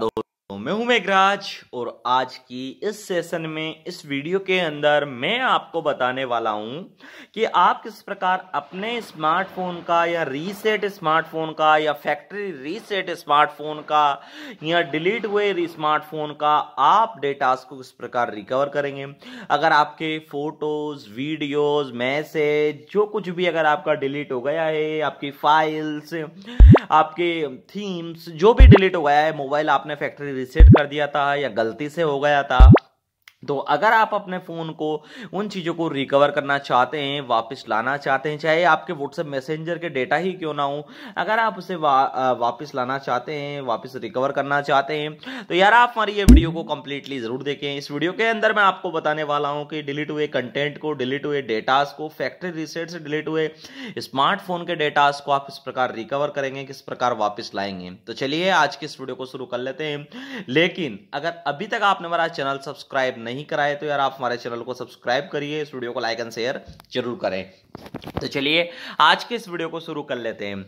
दोस्तों, मैं हूं मेघराज और आज की इस सेशन में, इस वीडियो के अंदर मैं आपको बताने वाला हूं कि आप किस प्रकार अपने स्मार्टफोन का या रीसेट स्मार्टफोन का या फैक्ट्री रीसेट स्मार्टफोन का या डिलीट हुए स्मार्टफोन का आप डेटास को किस प्रकार रिकवर करेंगे। अगर आपके फोटोज, वीडियोज, मैसेज, जो कुछ भी अगर आपका डिलीट हो गया है, आपकी फाइल्स, आपके थीम्स, जो भी डिलीट हो गया है, मोबाइल आपने फैक्ट्री रीसेट कर दिया था या गलती से हो गया था, तो अगर आप अपने फ़ोन को, उन चीज़ों को रिकवर करना चाहते हैं, वापस लाना चाहते हैं, चाहे आपके व्हाट्सएप मैसेंजर के डेटा ही क्यों ना हो, अगर आप उसे वापस लाना चाहते हैं, वापस रिकवर करना चाहते हैं, तो यार आप हमारी ये वीडियो को कम्प्लीटली ज़रूर देखें। इस वीडियो के अंदर मैं आपको बताने वाला हूँ कि डिलीट हुए कंटेंट को, डिलीट हुए डेटास को, फैक्ट्री रीसेट से डिलीट हुए स्मार्टफोन के डेटास को आप किस प्रकार रिकवर करेंगे, किस प्रकार वापस लाएंगे। तो चलिए आज की इस वीडियो को शुरू कर लेते हैं। लेकिन अगर अभी तक आपने हमारा चैनल सब्सक्राइब नहीं कराए तो यार आप हमारे चैनल को सब्सक्राइब करिए, इस वीडियो को लाइक एंड शेयर जरूर करें। तो चलिए आज के इस वीडियो को शुरू कर लेते हैं।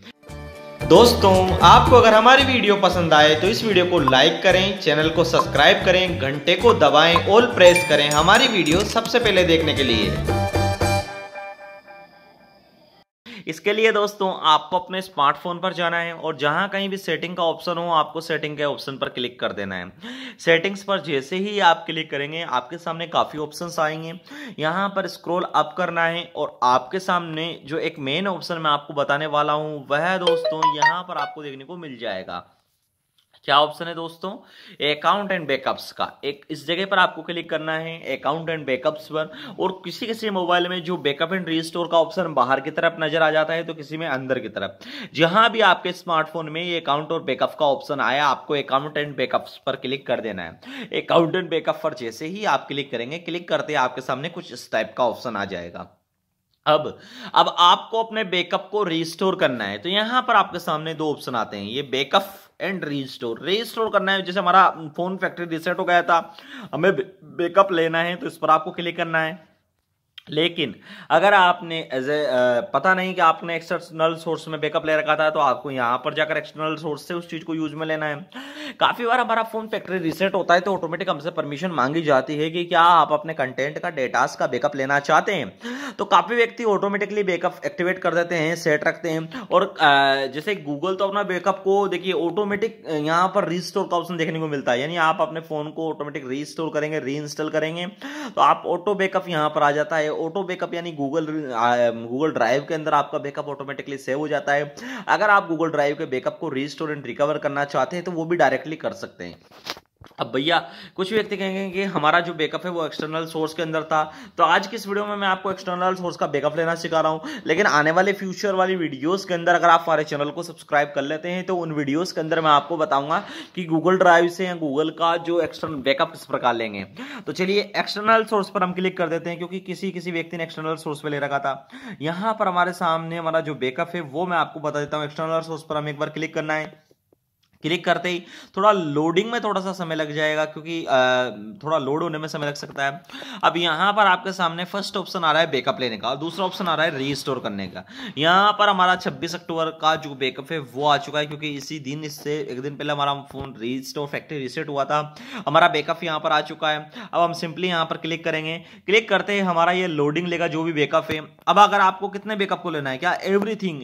दोस्तों, आपको अगर हमारी वीडियो पसंद आए तो इस वीडियो को लाइक करें, चैनल को सब्सक्राइब करें, घंटे को दबाएं, ऑल प्रेस करें हमारी वीडियो सबसे पहले देखने के लिए। इसके लिए दोस्तों आपको अपने स्मार्टफोन पर जाना है और जहां कहीं भी सेटिंग का ऑप्शन हो, आपको सेटिंग के ऑप्शन पर क्लिक कर देना है। सेटिंग्स पर जैसे ही आप क्लिक करेंगे आपके सामने काफ़ी ऑप्शंस आएंगे। यहां पर स्क्रॉल अप करना है और आपके सामने जो एक मेन ऑप्शन मैं आपको बताने वाला हूं वह दोस्तों यहां पर आपको देखने को मिल जाएगा। क्या ऑप्शन है दोस्तों? अकाउंट एंड बैकअप्स का एक, इस जगह पर आपको क्लिक करना है अकाउंट एंड बैकअप्स पर। और किसी किसी मोबाइल में जो बैकअप एंड रीस्टोर का ऑप्शन बाहर की तरफ नजर आ जाता है तो किसी में अंदर की तरफ। जहां भी आपके स्मार्टफोन में ये अकाउंट और बैकअप का ऑप्शन आया, आपको अकाउंट एंड बैकअप्स पर क्लिक कर देना है। अकाउंट एंड बैकअप पर जैसे ही आप क्लिक करेंगे, क्लिक करते ही आपके सामने कुछ इस टाइप का ऑप्शन आ जाएगा। अब आपको अपने बैकअप को रिस्टोर करना है तो यहां पर आपके सामने दो ऑप्शन आते हैं, ये बैकअप एंड रिस्टोर करना है। जैसे हमारा फोन फैक्ट्री रीसेट हो गया था, हमें बैकअप लेना है तो इस पर आपको क्लिक करना है। लेकिन अगर आपने पता नहीं कि आपने एक्सटर्नल सोर्स में बैकअप ले रखा था तो आपको यहाँ पर जाकर एक्सटर्नल सोर्स से उस चीज़ को यूज में लेना है। काफ़ी बार हमारा फ़ोन फैक्ट्री रीसेट होता है तो ऑटोमेटिक हमसे परमिशन मांगी जाती है कि क्या आप अपने कंटेंट का, डेटास का बैकअप लेना चाहते हैं। तो काफ़ी व्यक्ति ऑटोमेटिकली बैकअप एक्टिवेट कर देते हैं, सेट रखते हैं। और जैसे गूगल तो अपना बैकअप को, देखिए, ऑटोमेटिक यहाँ पर रीस्टोर का ऑप्शन देखने को मिलता है, यानी आप अपने फ़ोन को ऑटोमेटिक रीस्टोर करेंगे, रीइंस्टॉल करेंगे तो आप ऑटो बैकअप यहाँ पर आ जाता है। ऑटो बैकअप यानी गूगल ड्राइव के अंदर आपका बैकअप ऑटोमेटिकली सेव हो जाता है। अगर आप गूगल ड्राइव के बैकअप को रिस्टोर एंड रिकवर करना चाहते हैं तो वो भी डायरेक्टली कर सकते हैं। अब भैया कुछ व्यक्ति कहेंगे कि हमारा जो बैकअप है वो एक्सटर्नल सोर्स के अंदर था, तो आज की इस वीडियो में मैं आपको एक्सटर्नल सोर्स का बैकअप लेना सिखा रहा हूं। लेकिन आने वाले फ्यूचर वाली वीडियोस के अंदर अगर आप हमारे चैनल को सब्सक्राइब कर लेते हैं तो उन वीडियोस के अंदर मैं आपको बताऊंगा कि गूगल ड्राइव से या गूगल का जो एक्सटर्नल बैकअप किस प्रकार लेंगे। तो चलिए एक्सटर्नल सोर्स पर हम क्लिक कर देते हैं, क्योंकि किसी किसी व्यक्ति ने एक्सटर्नल सोर्स पर ले रखा था। यहाँ पर हमारे सामने हमारा जो बैकअप है वो मैं आपको बता देता हूँ। एक्सटर्नल सोर्स पर हम एक बार क्लिक करना है। क्लिक करते ही थोड़ा लोडिंग में थोड़ा सा समय लग जाएगा, क्योंकि थोड़ा लोड होने में समय लग सकता है। अब यहाँ पर आपके सामने फर्स्ट ऑप्शन आ रहा है बैकअप लेने का और दूसरा ऑप्शन आ रहा है रीस्टोर करने का। यहाँ पर हमारा 26 अक्टूबर का जो बैकअप है वो आ चुका है, क्योंकि इसी दिन, इससे एक दिन पहले हमारा फोन रीस्टोर, फैक्ट्री रीसेट हुआ था। हमारा बैकअप यहाँ पर आ चुका है। अब हम सिंपली यहाँ पर क्लिक करेंगे। क्लिक करते ही हमारा ये लोडिंग लेगा जो भी बैकअप है। अब अगर आपको कितने बैकअप को लेना है, क्या एवरीथिंग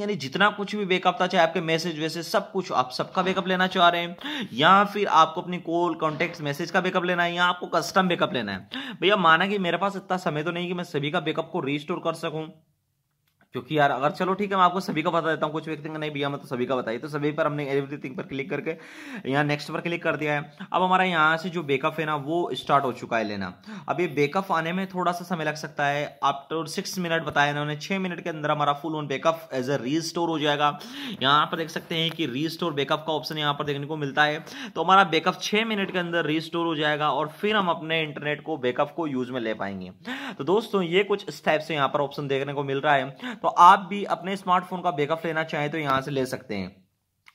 यानी जितना कुछ भी बैकअप था, चाहे आपके मैसेज वैसे सब कुछ, आप सबका बैकअप लेना चाह रहे हैं, या फिर आपको अपनी कॉल, कॉन्टेक्ट, मैसेज का बैकअप लेना है, या आपको कस्टम बैकअप लेना है। भैया माना कि मेरे पास इतना समय तो नहीं कि मैं सभी का बैकअप को रिस्टोर कर सकूं, क्योंकि यार अगर, चलो ठीक है, मैं आपको सभी का बता देता हूँ। कुछ व्यक्ति का नहीं भैया मैं तो सभी का बताइए, तो सभी पर हमने एवरीथिंग पर क्लिक करके यहाँ नेक्स्ट पर क्लिक कर दिया है। अब हमारा यहाँ से जो बैकअप है ना वो स्टार्ट हो चुका है लेना। अब ये बैकअप आने में थोड़ा सा समय लग सकता है। आफ्टर 6 मिनट बताया इन्होंने, 6 मिनट के अंदर हमारा full on backup as a restore हो जाएगा। यहाँ पर देख सकते हैं कि रीस्टोर बैकअप का ऑप्शन यहाँ पर देखने को मिलता है। तो हमारा बैकअप 6 मिनट के अंदर रीस्टोर हो जाएगा और फिर हम अपने इंटरनेट को, बैकअप को यूज में ले पाएंगे। तो दोस्तों ये कुछ इस टाइप से यहाँ पर ऑप्शन देखने को मिल रहा है। तो आप भी अपने स्मार्टफोन का बैकअप लेना चाहें तो यहां से ले सकते हैं।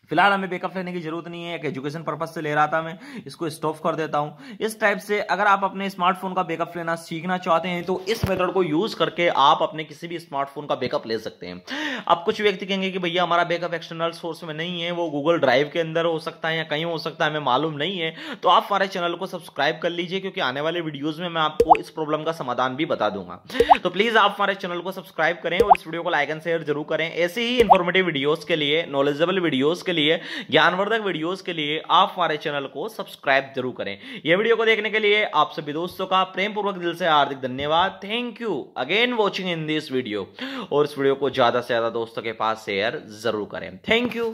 फिलहाल हमें बैकअप लेने की जरूरत नहीं है, एक एजुकेशन पर्पस से ले रहा था मैं, इसको स्टॉप कर देता हूं। इस टाइप से अगर आप अपने स्मार्टफोन का बैकअप लेना सीखना चाहते हैं तो इस मेथड को यूज करके आप अपने किसी भी स्मार्टफोन का बैकअप ले सकते हैं। अब कुछ व्यक्ति कहेंगे कि भैया हमारा बैकअप एक्सटर्नल सोर्स में नहीं है, वो गूगल ड्राइव के अंदर हो सकता है या कहीं हो सकता है, हमें मालूम नहीं है। तो आप हमारे चैनल को सब्सक्राइब कर लीजिए क्योंकि आने वाले वीडियोज में मैं आपको इस प्रॉब्लम का समाधान भी बता दूंगा। तो प्लीज आप हमारे चैनल को सब्सक्राइब करें और इस वीडियो को लाइक एंड शेयर जरूर करें। ऐसे ही इंफॉर्मेटिव वीडियोज के लिए, नॉलेजेबल वीडियोज के लिए, ज्ञानवर्धक वीडियोस के लिए आप हमारे चैनल को सब्सक्राइब जरूर करें। यह वीडियो को देखने के लिए आप सभी दोस्तों का प्रेमपूर्वक दिल से हार्दिक धन्यवाद। Thank you again watching in this video, और इस वीडियो को ज्यादा से ज्यादा दोस्तों के पास शेयर जरूर करें। Thank you.